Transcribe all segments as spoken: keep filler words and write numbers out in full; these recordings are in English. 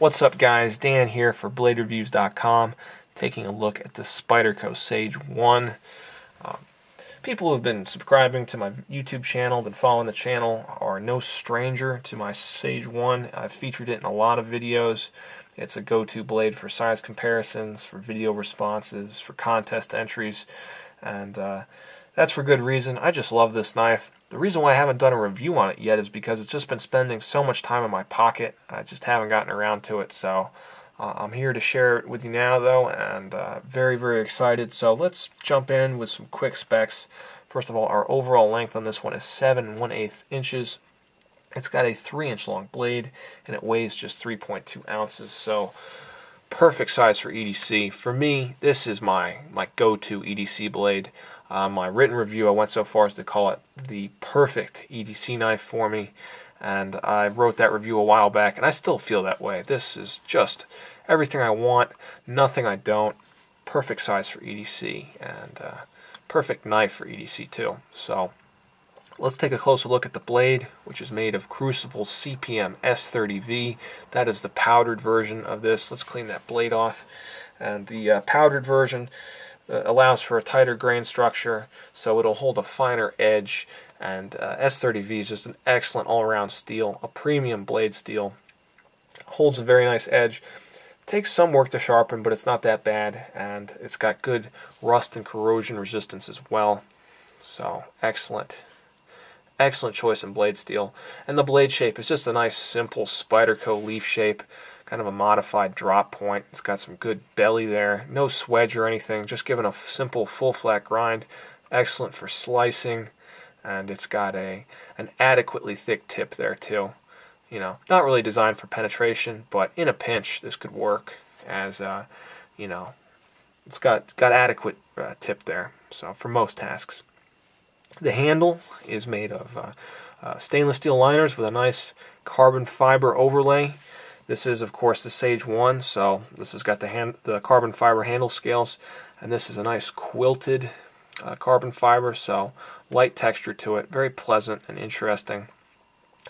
What's up, guys? Dan here for blader reviews dot com, taking a look at the Spyderco Sage one. Uh, people who have been subscribing to my YouTube channel, been following the channel, are no stranger to my Sage one. I've featured it in a lot of videos. It's a go-to blade for size comparisons, for video responses, for contest entries, and uh, that's for good reason. I just love this knife. The reason why I haven't done a review on it yet is because it's just been spending so much time in my pocket. I just haven't gotten around to it, so uh, I'm here to share it with you now, though, and uh, very, very excited. So let's jump in with some quick specs. First of all, our overall length on this one is seven and one eighth inches. It's got a three inch long blade, and it weighs just three point two ounces, so perfect size for E D C. For me, this is my, my go-to E D C blade. Uh, my written review, I went so far as to call it the perfect E D C knife for me, and I wrote that review a while back, and I still feel that way. This is just everything I want, nothing I don't. Perfect size for E D C, and uh, perfect knife for E D C too. So let's take a closer look at the blade, which is made of Crucible C P M S thirty V. That is the powdered version of this. Let's clean that blade off. And the uh, powdered version uh, allows for a tighter grain structure, so it'll hold a finer edge. And uh, S thirty V is just an excellent all-around steel, a premium blade steel. Holds a very nice edge. Takes some work to sharpen, but it's not that bad. And it's got good rust and corrosion resistance as well. So, excellent. Excellent choice in blade steel. And the blade shape is just a nice, simple Spyderco leaf shape. Kind of a modified drop point. It's got some good belly there. No swedge or anything. Just given a simple full flat grind. Excellent for slicing. And it's got a an adequately thick tip there too. You know, not really designed for penetration, but in a pinch, this could work as uh, you know, it's got got adequate uh, tip there. So for most tasks. The handle is made of uh, uh, stainless steel liners with a nice carbon fiber overlay. This is, of course, the Sage one, so this has got the, hand, the carbon fiber handle scales, and this is a nice quilted uh, carbon fiber, so light texture to it, very pleasant and interesting.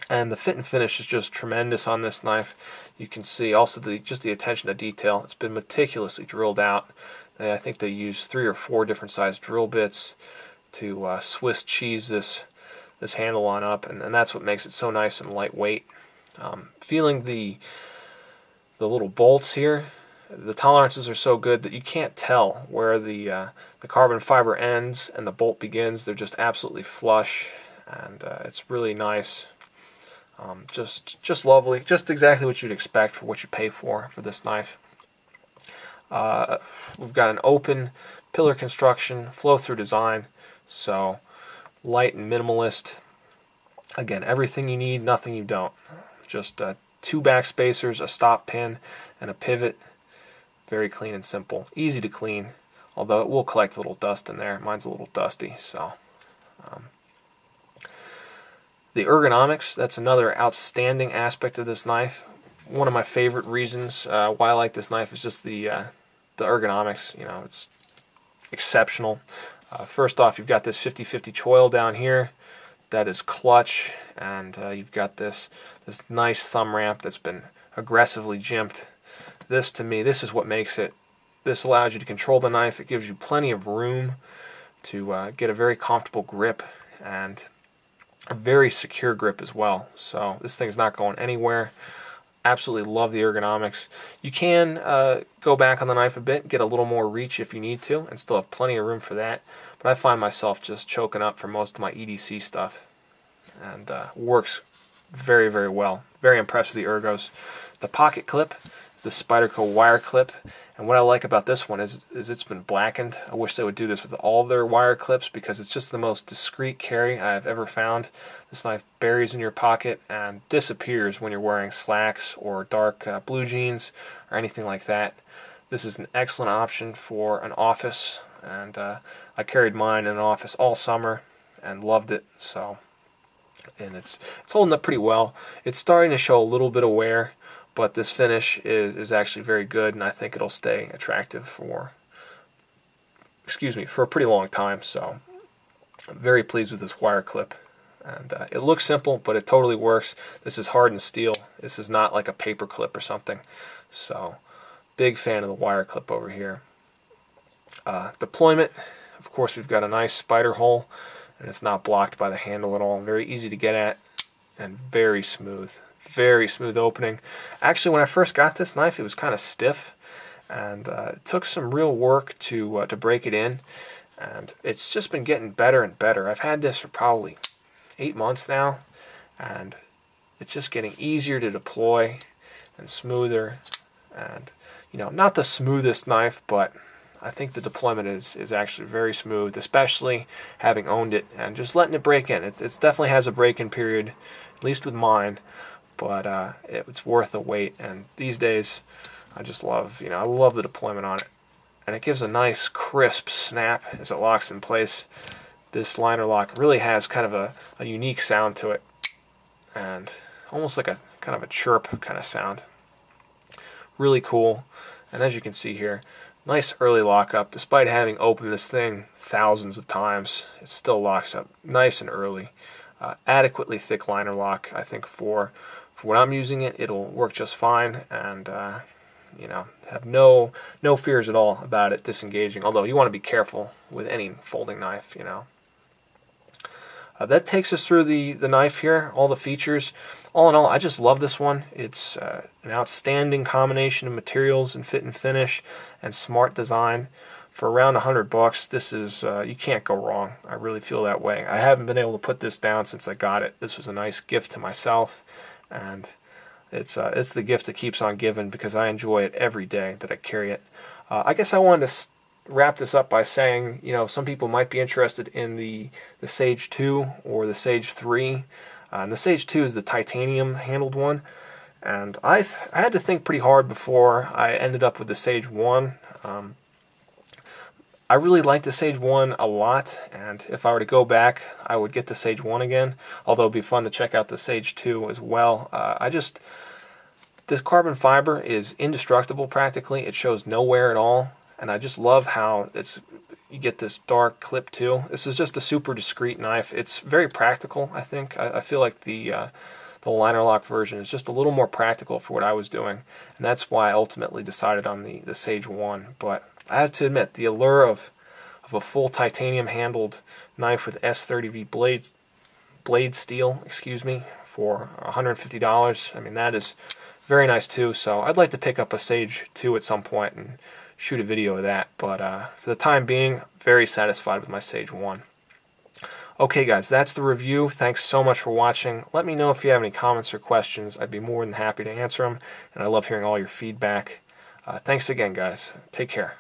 And the fit and finish is just tremendous on this knife. You can see also the, just the attention to detail. It's been meticulously drilled out. And I think they use three or four different size drill bits to uh, Swiss cheese this this handle on up, and, and that's what makes it so nice and lightweight. Um, feeling the the little bolts here, the tolerances are so good that you can't tell where the uh, the carbon fiber ends and the bolt begins. They're just absolutely flush, and uh, it's really nice. Um, just just lovely, just exactly what you'd expect for what you pay for for this knife. Uh, we've got an open pillar construction, flow through design, so light and minimalist. Again, everything you need, nothing you don't. Just uh, two back spacers, a stop pin, and a pivot. Very clean and simple. Easy to clean, although it will collect a little dust in there. Mine's a little dusty, so. Um, the ergonomics, that's another outstanding aspect of this knife. One of my favorite reasons uh, why I like this knife is just the uh, the ergonomics. You know, it's exceptional. Uh, first off, you've got this fifty fifty choil down here. That is clutch, and uh, you've got this this nice thumb ramp that's been aggressively jimped. This, to me, this is what makes it. This allows you to control the knife. It gives you plenty of room to uh, get a very comfortable grip and a very secure grip as well. So this thing's not going anywhere. Absolutely love the ergonomics. You can uh, go back on the knife a bit, get a little more reach if you need to, and still have plenty of room for that. But I find myself just choking up for most of my E D C stuff, and uh, works very, very well. Very impressed with the ergos. The pocket clip is the Spyderco wire clip, and what I like about this one is, is it's been blackened. I wish they would do this with all their wire clips because it's just the most discreet carry I've ever found. This knife buries in your pocket and disappears when you're wearing slacks or dark uh, blue jeans or anything like that. This is an excellent option for an office, and uh, I carried mine in an office all summer and loved it. So, and it's it's holding up pretty well. It's starting to show a little bit of wear, but this finish is, is actually very good, and I think it'll stay attractive for, excuse me, for a pretty long time. So I'm very pleased with this wire clip. And uh, it looks simple, but it totally works. This is hardened steel. This is not like a paper clip or something. So, big fan of the wire clip over here. Uh, deployment. Of course, we've got a nice spider hole, and it's not blocked by the handle at all. Very easy to get at, and very smooth. Very smooth opening. Actually, when I first got this knife, it was kind of stiff, and uh, it took some real work to uh, to break it in. And it's just been getting better and better. I've had this for probably eight months now, and it's just getting easier to deploy and smoother. And you know, not the smoothest knife, but I think the deployment is is actually very smooth, especially having owned it and just letting it break in. It it's definitely has a break-in period, at least with mine, but uh, it, it's worth the wait. And these days, I just love, you know, I love the deployment on it, and it gives a nice crisp snap as it locks in place. This liner lock really has kind of a, a unique sound to it, and almost like a kind of a chirp kind of sound. Really cool. And as you can see here, nice early lockup. Despite having opened this thing thousands of times, it still locks up nice and early. Uh, adequately thick liner lock, I think, for for when I'm using it, it'll work just fine. And uh, you know, have no no fears at all about it disengaging. Although you want to be careful with any folding knife, you know. Uh, that takes us through the, the knife here, all the features. All in all, I just love this one. It's uh, an outstanding combination of materials and fit and finish and smart design. For around a hundred bucks, this is, uh, you can't go wrong. I really feel that way. I haven't been able to put this down since I got it. This was a nice gift to myself, and it's, uh, it's the gift that keeps on giving, because I enjoy it every day that I carry it. Uh, I guess I wanted to wrap this up by saying, you know, some people might be interested in the the Sage two or the Sage three. Uh, and the Sage two is the titanium handled one, and I th I had to think pretty hard before I ended up with the Sage one. Um, I really like the Sage one a lot, and if I were to go back, I would get the Sage one again. Although it'd be fun to check out the Sage two as well. Uh, I just this carbon fiber is indestructible practically. It shows no wear at all. And I just love how it's, you get this dark clip too. This is just a super discreet knife. It's very practical, I think. I, I feel like the uh, the liner lock version is just a little more practical for what I was doing. And that's why I ultimately decided on the, the Sage one. But I have to admit, the allure of, of a full titanium handled knife with S thirty V blades, blade steel, excuse me, for a hundred fifty dollars. I mean, that is very nice too. So I'd like to pick up a Sage two at some point and shoot a video of that, but uh, for the time being, very satisfied with my Sage one. Okay guys, that's the review. Thanks so much for watching. Let me know if you have any comments or questions. I'd be more than happy to answer them, and I love hearing all your feedback. Uh, thanks again guys. Take care.